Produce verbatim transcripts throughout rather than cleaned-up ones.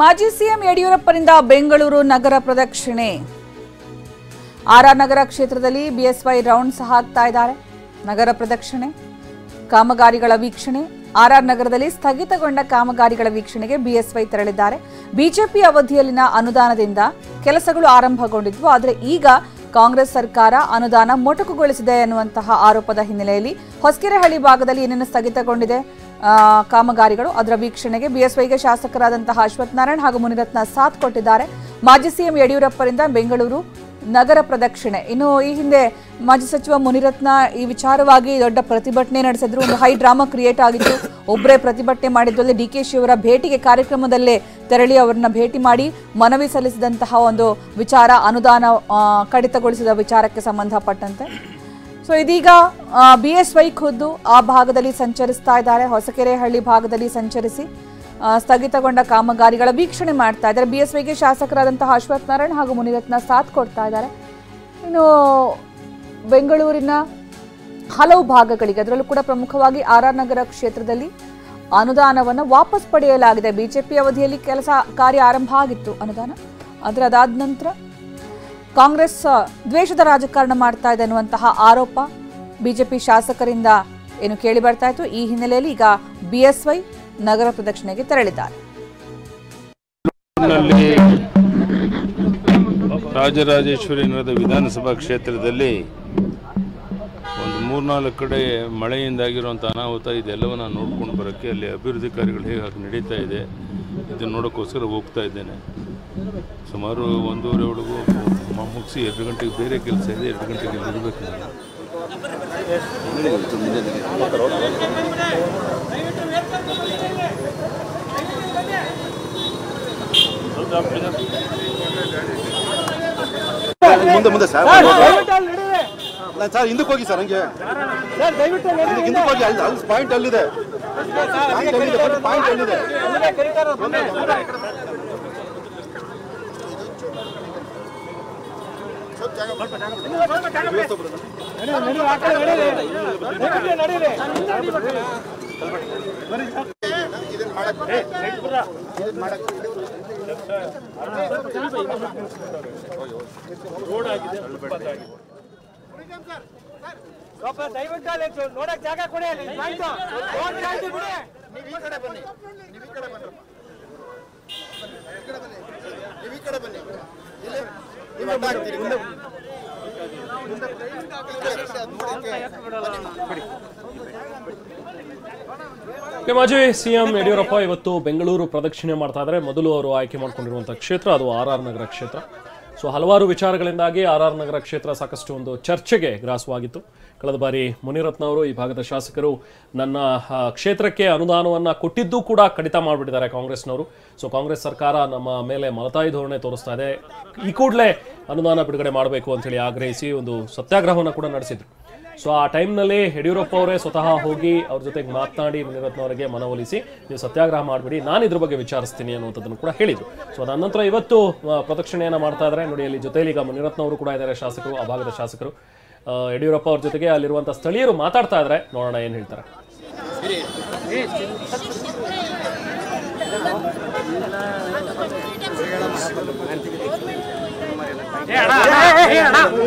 ಮಾಜಿ ಸಿಎಂ ಯಡಿಯೂರಪ್ಪರಿಂದ ಬೆಂಗಳೂರು ನಗರ ಪ್ರದಕ್ಷಿಣೆ. R R ನಗರ ಕ್ಷೇತ್ರದಲ್ಲಿ ಬಿ ಎಸ್ ವೈ ರೌಂಡ್ ಸಹ ಆಗ್ತಾ ಇದ್ದಾರೆ. ನಗರ ಪ್ರದಕ್ಷಿಣೆ ಕಾಮಗಾರಿಗಳ ವೀಕ್ಷಣೆ. ಆರ್ ಆರ್ ನಗರದಲ್ಲಿ ಸ್ಥಗಿತಗೊಂಡ ಕಾಮಗಾರಿಗಳ ವೀಕ್ಷಣೆಗೆ ಬಿ ಎಸ್ ವೈ ತೆರಳಿದ್ದಾರೆ. ಬಿಜೆಪಿ ಅವಧಿಯಲ್ಲಿನ ಅನುದಾನದಿಂದ ಕೆಲಸಗಳು ಆರಂಭಗೊಂಡಿದ್ವು, ಆದರೆ ಈಗ ಕಾಂಗ್ರೆಸ್ ಸರ್ಕಾರ ಅನುದಾನ ಮೊಟಕುಗೊಳಿಸಿದೆ ಎನ್ನುವಂತಹ ಆರೋಪದ ಹಿನ್ನೆಲೆಯಲ್ಲಿ ಹೊಸಕೆರೆಹಳ್ಳಿ ಭಾಗದಲ್ಲಿ ಏನೇನು ಸ್ಥಗಿತಗೊಂಡಿದೆ ಕಾಮಗಾರಿಗಳು, ಅದರ ವೀಕ್ಷಣೆಗೆ ಬಿ ಎಸ್ ವೈಗೆ ಶಾಸಕರಾದಂತಹ ಅಶ್ವಥ್ ನಾರಾಯಣ್ ಹಾಗೂ ಮುನಿರತ್ನ ಸಾಥ್ ಕೊಟ್ಟಿದ್ದಾರೆ. ಮಾಜಿ ಸಿಎಂ ಯಡಿಯೂರಪ್ಪರಿಂದ ಬೆಂಗಳೂರು ನಗರ ಪ್ರದಕ್ಷಿಣೆ. ಇನ್ನು ಈ ಹಿಂದೆ ಮಾಜಿ ಸಚಿವ ಮುನಿರತ್ನ ಈ ವಿಚಾರವಾಗಿ ದೊಡ್ಡ ಪ್ರತಿಭಟನೆ ನಡೆಸಿದ್ರು. ಒಂದು ಹೈ ಡ್ರಾಮಾ ಕ್ರಿಯೇಟ್ ಆಗಿತ್ತು. ಒಬ್ಬರೇ ಪ್ರತಿಭಟನೆ ಮಾಡಿದ್ದು. ಅಲ್ಲಿ ಡಿ ಕೆ ಶಿವರ ಭೇಟಿಗೆ ಕಾರ್ಯಕ್ರಮದಲ್ಲೇ ತೆರಳಿ ಅವರನ್ನ ಭೇಟಿ ಮಾಡಿ ಮನವಿ ಸಲ್ಲಿಸಿದಂತಹ ಒಂದು ವಿಚಾರ, ಅನುದಾನ ಕಡಿತಗೊಳಿಸಿದ ವಿಚಾರಕ್ಕೆ ಸಂಬಂಧಪಟ್ಟಂತೆ. ಸೊ ಇದೀಗ ಬಿ ಎಸ್ ವೈ ಖುದ್ದು ಆ ಭಾಗದಲ್ಲಿ ಸಂಚರಿಸ್ತಾ ಇದ್ದಾರೆ. ಹೊಸಕೆರೆಹಳ್ಳಿ ಭಾಗದಲ್ಲಿ ಸಂಚರಿಸಿ ಸ್ಥಗಿತಗೊಂಡ ಕಾಮಗಾರಿಗಳ ವೀಕ್ಷಣೆ ಮಾಡ್ತಾ ಇದ್ದಾರೆ. ಬಿ ಎಸ್ ವೈಗೆ ಶಾಸಕರಾದಂತಹ ಅಶ್ವಥ್ ನಾರಾಯಣ್ ಹಾಗೂ ಮುನಿರತ್ನ ಸಾಥ್ ಕೊಡ್ತಾ ಇದ್ದಾರೆ. ಇನ್ನು ಬೆಂಗಳೂರಿನ ಹಲವು ಭಾಗಗಳಿಗೆ, ಅದರಲ್ಲೂ ಕೂಡ ಪ್ರಮುಖವಾಗಿ ಆರ್ ಆರ್ ನಗರ ಕ್ಷೇತ್ರದಲ್ಲಿ ಅನುದಾನವನ್ನು ವಾಪಸ್ ಪಡೆಯಲಾಗಿದೆ. ಬಿಜೆಪಿ ಅವಧಿಯಲ್ಲಿ ಕೆಲಸ ಕಾರ್ಯ ಆರಂಭ ಆಗಿತ್ತು ಅನುದಾನ, ಆದರೆ ಅದಾದ ನಂತರ ಕಾಂಗ್ರೆಸ್ ದ್ವೇಷದ ರಾಜಕಾರಣ ಮಾಡ್ತಾ ಇದೆ ಅನ್ನುವಂತಹ ಆರೋಪ ಬಿಜೆಪಿ ಶಾಸಕರಿಂದ ಏನು ಕೇಳಿ ಬರ್ತಾ ಇತ್ತು. ಈ ಹಿನ್ನೆಲೆಯಲ್ಲಿ ಈಗ ಬಿ ಎಸ್ ವೈ ನಗರ ಪ್ರದಕ್ಷಿಣೆಗೆ ತೆರಳಿದ್ದಾರೆ. ರಾಜರಾಜೇಶ್ವರಿ ನಗರದ ವಿಧಾನಸಭಾ ಕ್ಷೇತ್ರದಲ್ಲಿ ಒಂದು ಮೂರ್ನಾಲ್ಕು ಕಡೆ ಮಳೆಯಿಂದಾಗಿರುವಂಥ ಅನಾಹುತ ಇದೆಲ್ಲವನ್ನು ನೋಡ್ಕೊಂಡು ಬರೋಕ್ಕೆ ಅಲ್ಲಿ ಅಭಿವೃದ್ಧಿ ಕಾರ್ಯಗಳು ಹೇಗಾಗಿ ನಡೀತಾ ಇದೆ ಇದನ್ನು ನೋಡೋಕ್ಕೋಸ್ಕರ ಹೋಗ್ತಾ ಇದ್ದೇನೆ. ಸುಮಾರು ಒಂದೂವರೆವರೆಗೂ ಮುಗಿಸಿ ಎರಡು ಗಂಟೆಗೆ ಬೇರೆ ಕೆಲಸ ಇದೆ, ಎರಡು ಗಂಟೆಗೆ ಇರಬೇಕು. ಮುಂದೆ ಮುಂದೆ ಸರ್ ಸರ್ ಹಿಂದಕ್ಕೆ ಹೋಗಿ ಸರ್, ಹಂಗೆ ಹಿಂದಕ್ಕೆ ಹೋಗಿ, ಅಲ್ಲಿ ಅಲ್ಲಿ ಪಾಯಿಂಟ್ ಅಲ್ಲಿದೆ, ಪಾಯಿಂಟ್ ಅಲ್ಲಿದೆ. ಮಾಜಿ ಸಿಎಂ ಯಡಿಯೂರಪ್ಪ ಇವತ್ತು ಬೆಂಗಳೂರು ಪ್ರದಕ್ಷಿಣೆ ಮಾಡ್ತಾ ಇದ್ದಾರೆ. ಮೊದಲು ಅವರು ಆಯ್ಕೆ ಮಾಡ್ಕೊಂಡಿರುವಂತಹ ಕ್ಷೇತ್ರ ಅದು ಆರ್ ಆರ್ ನಗರ ಕ್ಷೇತ್ರ. ಸೊ ಹಲವಾರು ವಿಚಾರಗಳಿಂದಾಗಿ ಆರ್ ಆರ್ ನಗರ ಕ್ಷೇತ್ರ ಸಾಕಷ್ಟು ಒಂದು ಚರ್ಚೆಗೆ ಗ್ರಾಸವಾಗಿತ್ತು. ಕಳೆದ ಬಾರಿ ಮುನಿರತ್ನ ಅವರು ಈ ಭಾಗದ ಶಾಸಕರು ನನ್ನ ಕ್ಷೇತ್ರಕ್ಕೆ ಅನುದಾನವನ್ನು ಕೊಟ್ಟಿದ್ದೂ ಕೂಡ ಕಡಿತ ಮಾಡಿಬಿಟ್ಟಿದ್ದಾರೆ ಕಾಂಗ್ರೆಸ್ನವರು. ಸೊ ಕಾಂಗ್ರೆಸ್ ಸರ್ಕಾರ ನಮ್ಮ ಮೇಲೆ ಮಲತಾಯಿ ಧೋರಣೆ ತೋರಿಸ್ತಾ ಇದೆ, ಈ ಕೂಡಲೇ ಅನುದಾನ ಬಿಡುಗಡೆ ಮಾಡಬೇಕು ಅಂತೇಳಿ ಆಗ್ರಹಿಸಿ ಒಂದು ಸತ್ಯಾಗ್ರಹವನ್ನು ಕೂಡ ನಡೆಸಿದ್ರು. ಸೊ ಆ ಟೈಮ್ನಲ್ಲಿ ಯಡಿಯೂರಪ್ಪ ಅವರೇ ಸ್ವತಃ ಹೋಗಿ ಅವ್ರ ಜೊತೆಗೆ ಮಾತನಾಡಿ ಮುನಿರತ್ನ ಅವರಿಗೆ ಮನವೊಲಿಸಿ ನೀವು ಸತ್ಯಾಗ್ರಹ ಮಾಡಬೇಡಿ, ನಾನು ಇದ್ರ ಬಗ್ಗೆ ವಿಚಾರಿಸ್ತೀನಿ ಅನ್ನುವಂಥದ್ದನ್ನು ಕೂಡ ಹೇಳಿದರು. ಸೊ ಅದಾದ ನಂತರ ಇವತ್ತು ಪ್ರದಕ್ಷಿಣೆಯನ್ನು ಮಾಡ್ತಾ ಇದ್ದಾರೆ. ನೋಡಿ ಅಲ್ಲಿ ಜೊತೆಯಲ್ಲಿ ಈಗ ಮುನಿರತ್ನ ಅವರು ಕೂಡ ಇದ್ದಾರೆ, ಶಾಸಕರು, ಆ ಭಾಗದ ಶಾಸಕರು. ಯಡಿಯೂರಪ್ಪ ಅವ್ರ ಜೊತೆಗೆ ಅಲ್ಲಿರುವಂಥ ಸ್ಥಳೀಯರು ಮಾತಾಡ್ತಾ ಇದ್ದಾರೆ. ನೋಡೋಣ ಏನು ಹೇಳ್ತಾರೆ. ಸ್ವಲ್ಪ ಇನ್ನೇನು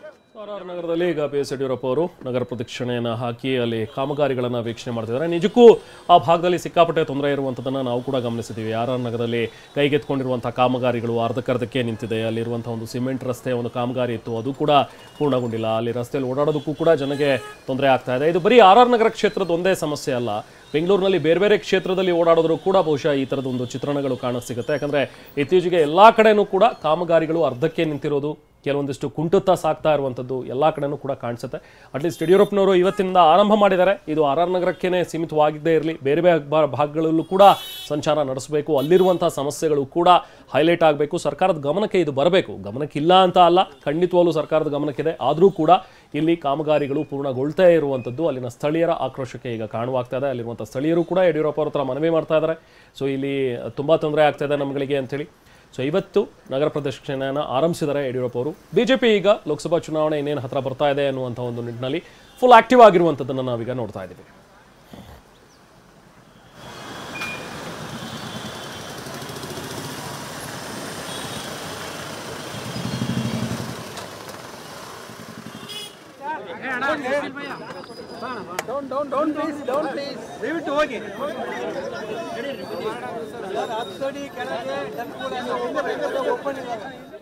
ಆರ್ಆರ್ ನಗರದಲ್ಲಿ ಈಗ ಬಿ ಎಸ್ ಯಡಿಯೂರಪ್ಪ ಅವರು ನಗರ ಪ್ರದಕ್ಷಿಣೆಯನ್ನು ಹಾಕಿ ಅಲ್ಲಿ ಕಾಮಗಾರಿಗಳನ್ನು ವೀಕ್ಷಣೆ ಮಾಡ್ತಿದ್ದಾರೆ. ನಿಜಕ್ಕೂ ಆ ಭಾಗದಲ್ಲಿ ಸಿಕ್ಕಾಪಟ್ಟೆ ತೊಂದರೆ ಇರುವಂಥದ್ದನ್ನು ನಾವು ಕೂಡ ಗಮನಿಸಿದ್ದೀವಿ. ಆರ್ಆರ್ ನಗರದಲ್ಲಿ ಕೈಗೆತ್ತಿಕೊಂಡಿರುವಂಥ ಕಾಮಗಾರಿಗಳು ಅರ್ಧಕ್ಕರ್ಧಕ್ಕೆ ನಿಂತಿದೆ. ಅಲ್ಲಿರುವಂಥ ಒಂದು ಸಿಮೆಂಟ್ ರಸ್ತೆ ಒಂದು ಕಾಮಗಾರಿ ಇತ್ತು, ಅದು ಕೂಡ ಪೂರ್ಣಗೊಂಡಿಲ್ಲ. ಅಲ್ಲಿ ರಸ್ತೆಯಲ್ಲಿ ಓಡಾಡೋದಕ್ಕೂ ಕೂಡ ಜನಗೆ ತೊಂದರೆ ಆಗ್ತಾ ಇದೆ. ಇದು ಬರೀ ಆರ್ಆರ್ ನಗರ ಕ್ಷೇತ್ರದ ಒಂದೇ ಸಮಸ್ಯೆ ಅಲ್ಲ, ಬೆಂಗಳೂರಿನಲ್ಲಿ ಬೇರೆ ಬೇರೆ ಕ್ಷೇತ್ರದಲ್ಲಿ ಓಡಾಡೋದ್ರೂ ಕೂಡ ಬಹುಶಃ ಈ ಥರದ ಒಂದು ಚಿತ್ರಣಗಳು ಕಾಣಸಿಗುತ್ತೆ. ಯಾಕಂದರೆ ಇತ್ತೀಚೆಗೆ ಎಲ್ಲ ಕಡೆಯೂ ಕೂಡ ಕಾಮಗಾರಿಗಳು ಅರ್ಧಕ್ಕೆ ನಿಂತಿರೋದು, ಕೆಲವೊಂದಿಷ್ಟು ಕುಂಟುತ್ತಾ ಸಾಕ್ತಾ ಇರುವಂಥದ್ದು ಎಲ್ಲ ಕಡೆಯೂ ಕೂಡ ಕಾಣಿಸುತ್ತೆ. ಅಟ್ಲೀಸ್ಟ್ ಯಡಿಯೂರಪ್ಪನವರು ಇವತ್ತಿನಿಂದ ಆರಂಭ ಮಾಡಿದ್ದಾರೆ. ಇದು ಆರ್ ಆರ್ ನಗರಕ್ಕೇನೆ ಸೀಮಿತವಾಗಿದ್ದೇ ಇರಲಿ, ಬೇರೆ ಬೇರೆ ಭಾಗಗಳಲ್ಲೂ ಕೂಡ ಸಂಚಾರ ನಡೆಸಬೇಕು, ಅಲ್ಲಿರುವಂಥ ಸಮಸ್ಯೆಗಳು ಕೂಡ ಹೈಲೈಟ್ ಆಗಬೇಕು, ಸರ್ಕಾರದ ಗಮನಕ್ಕೆ ಇದು ಬರಬೇಕು. ಗಮನಕ್ಕಿಲ್ಲ ಅಂತ ಅಲ್ಲ, ಖಂಡಿತವಾಗಲೂ ಸರ್ಕಾರದ ಗಮನಕ್ಕಿದೆ. ಆದರೂ ಕೂಡ ಇಲ್ಲಿ ಕಾಮಗಾರಿಗಳು ಪೂರ್ಣಗೊಳ್ತಾ ಇರುವಂಥದ್ದು ಅಲ್ಲಿನ ಸ್ಥಳೀಯರ ಆಕ್ರೋಶಕ್ಕೆ ಈಗ ಕಾರಣವಾಗ್ತಾ ಇದೆ. ಅಲ್ಲಿರುವಂಥ ಸ್ಥಳೀಯರು ಕೂಡ ಯಡಿಯೂರಪ್ಪ ಅವ್ರ ಹತ್ರ ಮನವಿ ಮಾಡ್ತಾ ಇದ್ದಾರೆ, ಸೊ ಇಲ್ಲಿ ತುಂಬ ತೊಂದರೆ ಆಗ್ತಾ ಇದೆ ನಮ್ಗಳಿಗೆ ಅಂಥೇಳಿ. ಸೊ ಇವತ್ತು ನಗರ ಪ್ರದಕ್ಷಿಣೆಯನ್ನು ಆರಂಭಿಸಿದರೆ ಯಡಿಯೂರಪ್ಪ ಅವರು. ಬಿಜೆಪಿ ಈಗ ಲೋಕಸಭಾ ಚುನಾವಣೆ ಇನ್ನೇನು ಹತ್ರ ಬರ್ತಾ ಇದೆ ಅನ್ನುವಂಥ ಒಂದು ನಿಟ್ಟಿನಲ್ಲಿ ಫುಲ್ ಆಕ್ಟಿವ್ ಆಗಿರುವಂಥದ್ದನ್ನು ನಾವೀಗ ನೋಡ್ತಾ ಇದ್ದೀವಿ. Down, down, down, please, down, please. Leave it to Hogi. Sir, outside, can I get that food and open it?